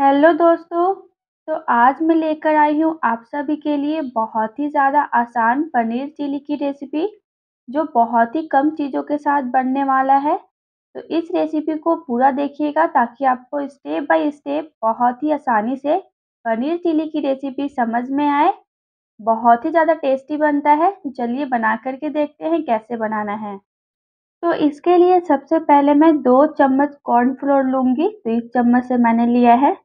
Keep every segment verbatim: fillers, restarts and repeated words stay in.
Hello दोस्तों, तो आज मैं लेकर आई हूँ आप सभी के लिए बहुत ही ज़्यादा आसान पनीर चिली की रेसिपी जो बहुत ही कम चीज़ों के साथ बनने वाला है। तो इस रेसिपी को पूरा देखिएगा ताकि आपको स्टेप बाय स्टेप बहुत ही आसानी से पनीर चिली की रेसिपी समझ में आए। बहुत ही ज़्यादा टेस्टी बनता है। तो चलिए बना करके देखते हैं कैसे बनाना है। तो इसके लिए सबसे पहले मैं दो चम्मच कॉर्नफ्लोर लूँगी। तो इस चम्मच से मैंने लिया है।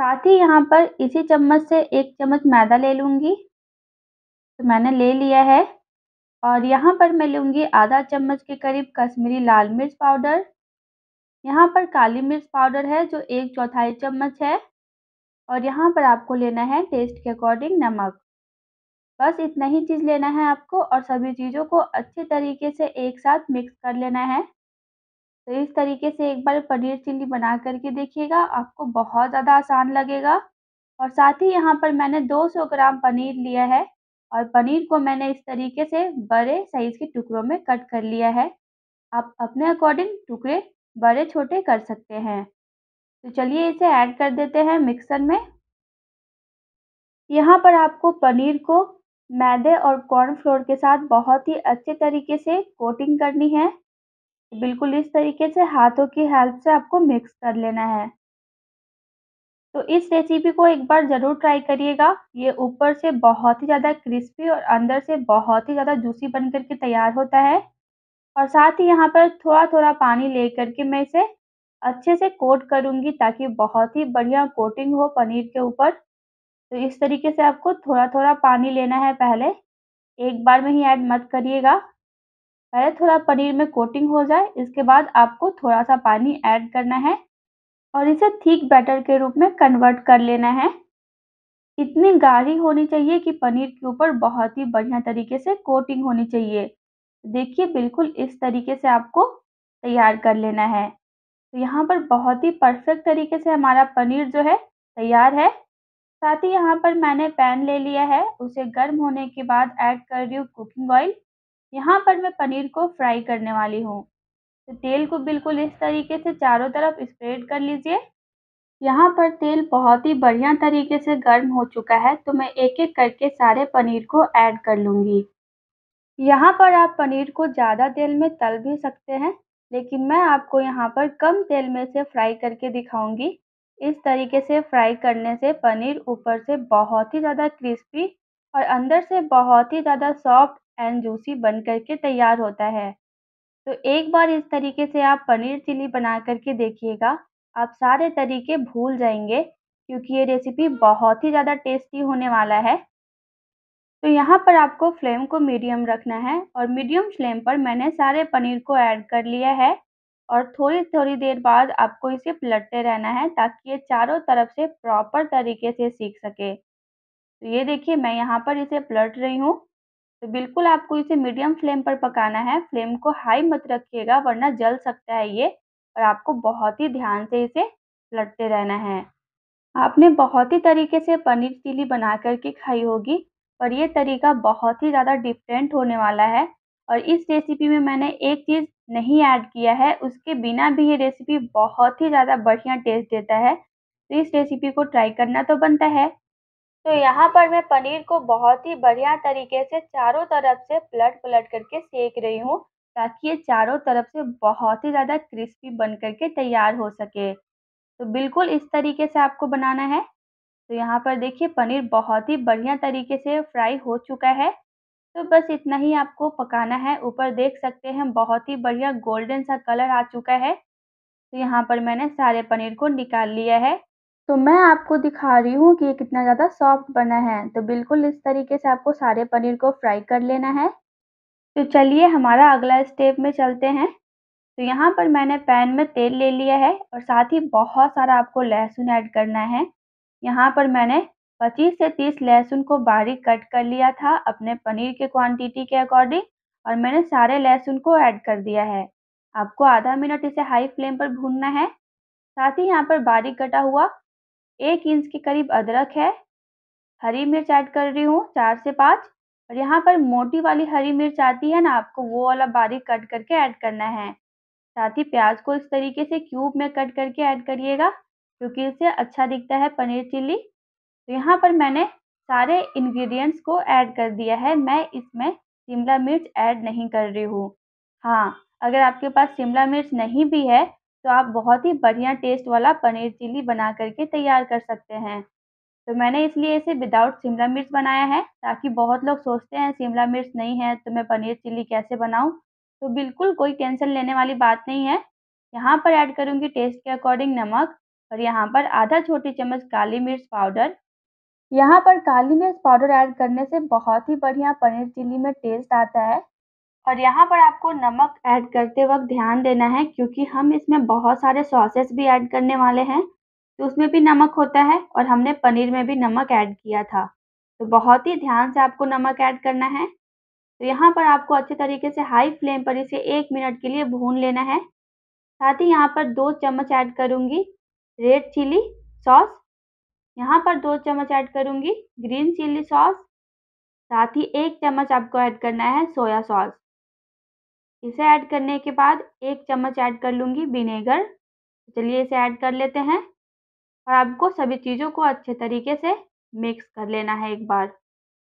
साथ ही यहाँ पर इसी चम्मच से एक चम्मच मैदा ले लूँगी। तो मैंने ले लिया है। और यहाँ पर मैं लूँगी आधा चम्मच के करीब कश्मीरी लाल मिर्च पाउडर। यहाँ पर काली मिर्च पाउडर है जो एक चौथाई चम्मच है। और यहाँ पर आपको लेना है टेस्ट के अकॉर्डिंग नमक। बस इतना ही चीज़ लेना है आपको। और सभी चीज़ों को अच्छे तरीके से एक साथ मिक्स कर लेना है। तो इस तरीके से एक बार पनीर चिली बना करके देखिएगा, आपको बहुत ज़्यादा आसान लगेगा। और साथ ही यहाँ पर मैंने दो सौ ग्राम पनीर लिया है और पनीर को मैंने इस तरीके से बड़े साइज़ के टुकड़ों में कट कर लिया है। आप अपने अकॉर्डिंग टुकड़े बड़े छोटे कर सकते हैं। तो चलिए इसे ऐड कर देते हैं मिक्सर में। यहाँ पर आपको पनीर को मैदे और कॉर्नफ्लोर के साथ बहुत ही अच्छे तरीके से कोटिंग करनी है। बिल्कुल इस तरीके से हाथों की हेल्प से आपको मिक्स कर लेना है। तो इस रेसिपी को एक बार ज़रूर ट्राई करिएगा। ये ऊपर से बहुत ही ज़्यादा क्रिस्पी और अंदर से बहुत ही ज़्यादा जूसी बन करके तैयार होता है। और साथ ही यहाँ पर थोड़ा थोड़ा पानी ले करके मैं इसे अच्छे से कोट करूँगी ताकि बहुत ही बढ़िया कोटिंग हो पनीर के ऊपर। तो इस तरीके से आपको थोड़ा थोड़ा पानी लेना है। पहले एक बार में ही ऐड मत करिएगा, पहले थोड़ा पनीर में कोटिंग हो जाए, इसके बाद आपको थोड़ा सा पानी ऐड करना है और इसे थिक बैटर के रूप में कन्वर्ट कर लेना है। इतनी गाढ़ी होनी चाहिए कि पनीर के ऊपर बहुत ही बढ़िया तरीके से कोटिंग होनी चाहिए। देखिए बिल्कुल इस तरीके से आपको तैयार कर लेना है। तो यहाँ पर बहुत ही परफेक्ट तरीके से हमारा पनीर जो है तैयार है। साथ ही यहाँ पर मैंने पैन ले लिया है, उसे गर्म होने के बाद ऐड कर रही हूँ कुकिंग ऑयल। यहाँ पर मैं पनीर को फ्राई करने वाली हूँ। तो तेल को बिल्कुल इस तरीके से चारों तरफ स्प्रेड कर लीजिए। यहाँ पर तेल बहुत ही बढ़िया तरीके से गर्म हो चुका है। तो मैं एक एक करके सारे पनीर को ऐड कर लूँगी। यहाँ पर आप पनीर को ज़्यादा तेल में तल भी सकते हैं, लेकिन मैं आपको यहाँ पर कम तेल में से फ्राई करके दिखाऊँगी। इस तरीके से फ्राई करने से पनीर ऊपर से बहुत ही ज़्यादा क्रिस्पी और अंदर से बहुत ही ज़्यादा सॉफ्ट एंड जूसी बन करके तैयार होता है। तो एक बार इस तरीके से आप पनीर चिली बना करके देखिएगा, आप सारे तरीके भूल जाएंगे क्योंकि ये रेसिपी बहुत ही ज़्यादा टेस्टी होने वाला है। तो यहाँ पर आपको फ्लेम को मीडियम रखना है और मीडियम फ्लेम पर मैंने सारे पनीर को ऐड कर लिया है। और थोड़ी थोड़ी देर बाद आपको इसे पलटते रहना है ताकि ये चारों तरफ से प्रॉपर तरीके से सीख सके। तो ये देखिए मैं यहाँ पर इसे पलट रही हूँ। तो बिल्कुल आपको इसे मीडियम फ्लेम पर पकाना है। फ्लेम को हाई मत रखिएगा वरना जल सकता है ये। और आपको बहुत ही ध्यान से इसे पलटते रहना है। आपने बहुत ही तरीके से पनीर चिली बना करके खाई होगी, पर यह तरीका बहुत ही ज़्यादा डिफरेंट होने वाला है। और इस रेसिपी में मैंने एक चीज़ नहीं ऐड किया है, उसके बिना भी ये रेसिपी बहुत ही ज़्यादा बढ़िया टेस्ट देता है। तो इस रेसिपी को ट्राई करना तो बनता है। तो यहाँ पर मैं पनीर को बहुत ही बढ़िया तरीके से चारों तरफ से पलट पलट करके सेक रही हूँ ताकि ये चारों तरफ से बहुत ही ज़्यादा क्रिस्पी बन करके तैयार हो सके। तो बिल्कुल इस तरीके से आपको बनाना है। तो यहाँ पर देखिए पनीर बहुत ही बढ़िया तरीके से फ्राई हो चुका है। तो बस इतना ही आपको पकाना है। ऊपर देख सकते हैं बहुत ही बढ़िया गोल्डन सा कलर आ चुका है। तो यहाँ पर मैंने सारे पनीर को निकाल लिया है। तो मैं आपको दिखा रही हूँ कि ये कितना ज़्यादा सॉफ्ट बना है। तो बिल्कुल इस तरीके से आपको सारे पनीर को फ्राई कर लेना है। तो चलिए हमारा अगला स्टेप में चलते हैं। तो यहाँ पर मैंने पैन में तेल ले लिया है और साथ ही बहुत सारा आपको लहसुन ऐड करना है। यहाँ पर मैंने पच्चीस से तीस लहसुन को बारीक कट कर लिया था अपने पनीर के क्वांटिटी के अकॉर्डिंग। और मैंने सारे लहसुन को ऐड कर दिया है। आपको आधा मिनट इसे हाई फ्लेम पर भूनना है। साथ ही यहाँ पर बारीक कटा हुआ एक इंच के करीब अदरक है। हरी मिर्च ऐड कर रही हूँ चार से पाँच। और यहाँ पर मोटी वाली हरी मिर्च आती है ना, आपको वो वाला बारीक कट करके ऐड करना है। साथ ही प्याज को इस तरीके से क्यूब में कट करके ऐड करिएगा। क्योंकि इससे अच्छा दिखता है पनीर चिल्ली। तो यहाँ पर मैंने सारे इंग्रेडिएंट्स को ऐड कर दिया है, मैं इसमें शिमला मिर्च ऐड नहीं कर रही हूँ। हाँ, अगर आपके पास शिमला मिर्च नहीं भी है तो आप बहुत ही बढ़िया टेस्ट वाला पनीर चिल्ली बना करके तैयार कर सकते हैं। तो मैंने इसलिए इसे विदाउट शिमला मिर्च बनाया है, ताकि बहुत लोग सोचते हैं शिमला मिर्च नहीं है तो मैं पनीर चिल्ली कैसे बनाऊं। तो बिल्कुल कोई टेंशन लेने वाली बात नहीं है। यहाँ पर ऐड करूँगी टेस्ट के अकॉर्डिंग नमक, और यहाँ पर आधा छोटी चम्मच काली मिर्च पाउडर। यहाँ पर काली मिर्च पाउडर ऐड करने से बहुत ही बढ़िया पनीर चिल्ली में टेस्ट आता है। और यहाँ पर आपको नमक ऐड करते वक्त ध्यान देना है, क्योंकि हम इसमें बहुत सारे सॉसेस भी ऐड करने वाले हैं, तो उसमें भी नमक होता है और हमने पनीर में भी नमक ऐड किया था, तो बहुत ही ध्यान से आपको नमक ऐड करना है। तो यहाँ पर आपको अच्छे तरीके से हाई फ्लेम पर इसे एक मिनट के लिए भून लेना है। साथ ही यहाँ पर दो चम्मच ऐड करूँगी रेड चिली सॉस, यहाँ पर दो चम्मच ऐड करूँगी ग्रीन चिली सॉस, साथ ही एक चम्मच आपको ऐड करना है सोया सॉस। इसे ऐड करने के बाद एक चम्मच ऐड कर लूँगी विनेगर। चलिए इसे ऐड कर लेते हैं और आपको सभी चीज़ों को अच्छे तरीके से मिक्स कर लेना है एक बार।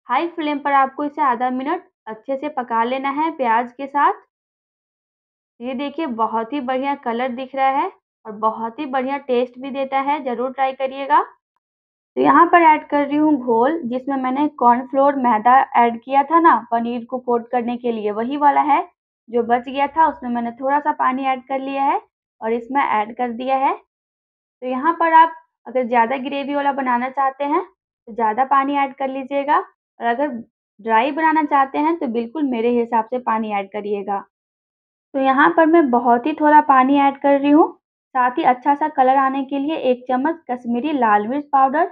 हाई फ्लेम पर आपको इसे आधा मिनट अच्छे से पका लेना है प्याज के साथ। ये देखिए बहुत ही बढ़िया कलर दिख रहा है और बहुत ही बढ़िया टेस्ट भी देता है, ज़रूर ट्राई करिएगा। तो यहाँ पर ऐड कर रही हूँ घोल, जिसमें मैंने कॉर्नफ्लोर मैदा ऐड किया था ना पनीर को कोट करने के लिए, वही वाला है। जो बच गया था उसमें मैंने थोड़ा सा पानी ऐड कर लिया है और इसमें ऐड कर दिया है। तो यहाँ पर आप अगर ज़्यादा ग्रेवी वाला बनाना चाहते हैं तो ज़्यादा पानी ऐड कर लीजिएगा, और अगर ड्राई बनाना चाहते हैं तो बिल्कुल मेरे हिसाब से पानी ऐड करिएगा। तो यहाँ पर मैं बहुत ही थोड़ा पानी ऐड कर रही हूँ। साथ ही अच्छा सा कलर आने के लिए एक चम्मच कश्मीरी लाल मिर्च पाउडर।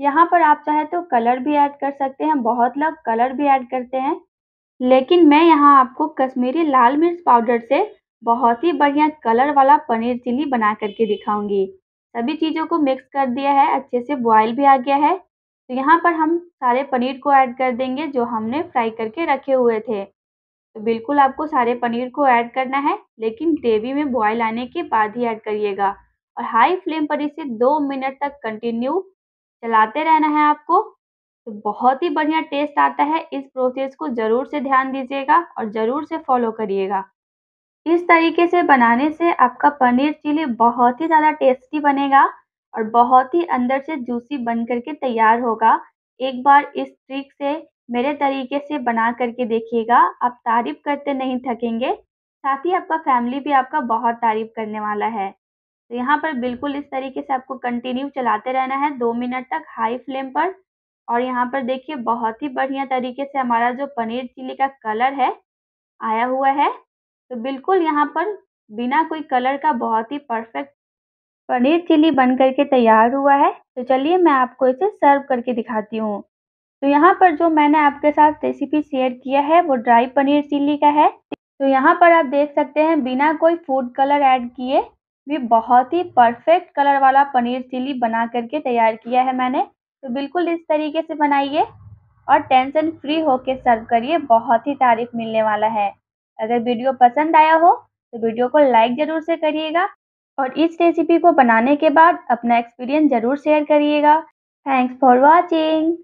यहाँ पर आप चाहे तो कलर भी ऐड कर सकते हैं, बहुत लोग कलर भी ऐड करते हैं, लेकिन मैं यहाँ आपको कश्मीरी लाल मिर्च पाउडर से बहुत ही बढ़िया कलर वाला पनीर चिल्ली बना करके दिखाऊंगी। सभी चीज़ों को मिक्स कर दिया है, अच्छे से बॉयल भी आ गया है। तो यहाँ पर हम सारे पनीर को ऐड कर देंगे जो हमने फ्राई करके रखे हुए थे। तो बिल्कुल आपको सारे पनीर को ऐड करना है, लेकिन ग्रेवी में बॉयल आने के बाद ही ऐड करिएगा। और हाई फ्लेम पर इसे दो मिनट तक कंटिन्यू चलाते रहना है आपको। तो बहुत ही बढ़िया टेस्ट आता है। इस प्रोसेस को ज़रूर से ध्यान दीजिएगा और ज़रूर से फॉलो करिएगा। इस तरीके से बनाने से आपका पनीर चिल्ली बहुत ही ज़्यादा टेस्टी बनेगा और बहुत ही अंदर से जूसी बन करके तैयार होगा। एक बार इस ट्रिक से, मेरे तरीके से बना करके देखिएगा, आप तारीफ करते नहीं थकेंगे। साथ ही आपका फैमिली भी आपका बहुत तारीफ करने वाला है। तो यहाँ पर बिल्कुल इस तरीके से आपको कंटिन्यू चलाते रहना है दो मिनट तक हाई फ्लेम पर। और यहाँ पर देखिए बहुत ही बढ़िया तरीके से हमारा जो पनीर चिल्ली का कलर है आया हुआ है। तो बिल्कुल यहाँ पर बिना कोई कलर का बहुत ही परफेक्ट पनीर चिल्ली बन करके तैयार हुआ है। तो चलिए मैं आपको इसे सर्व करके दिखाती हूँ। तो यहाँ पर जो मैंने आपके साथ रेसिपी शेयर किया है वो ड्राई पनीर चिल्ली का है। तो यहाँ पर आप देख सकते हैं बिना कोई फूड कलर ऐड किए भी बहुत ही परफेक्ट कलर वाला पनीर चिल्ली बना करके तैयार किया है मैंने। तो बिल्कुल इस तरीके से बनाइए और टेंशन फ्री होके सर्व करिए, बहुत ही तारीफ मिलने वाला है। अगर वीडियो पसंद आया हो तो वीडियो को लाइक ज़रूर से करिएगा और इस रेसिपी को बनाने के बाद अपना एक्सपीरियंस ज़रूर शेयर करिएगा। Thanks for watching.